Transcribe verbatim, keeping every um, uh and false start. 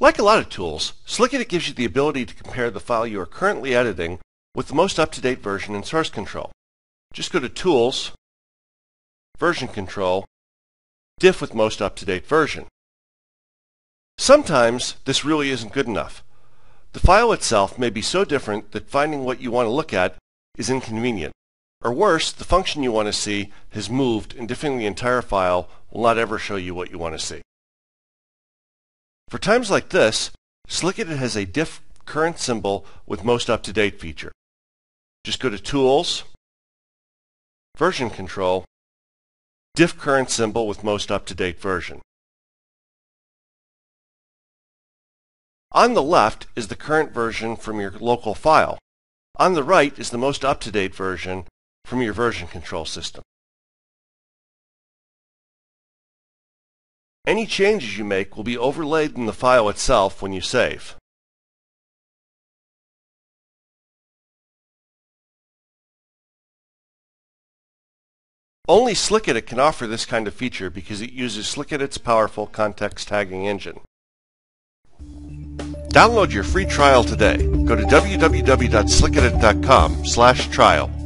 Like a lot of tools, SlickEdit gives you the ability to compare the file you are currently editing with the most up-to-date version in Source Control. Just go to Tools, Version Control, Diff with Most Up-to-Date Version. Sometimes this really isn't good enough. The file itself may be so different that finding what you want to look at is inconvenient. Or worse, the function you want to see has moved, and diffing the entire file will not ever show you what you want to see. For times like this, SlickEdit has a diff current symbol with most up-to-date feature. Just go to Tools, Version Control, Diff current symbol with most up-to-date version. On the left is the current version from your local file. On the right is the most up-to-date version from your version control system. Any changes you make will be overlaid in the file itself when you save. Only SlickEdit can offer this kind of feature because it uses SlickEdit's powerful context tagging engine. Download your free trial today. Go to w w w dot slick edit dot com slash trial.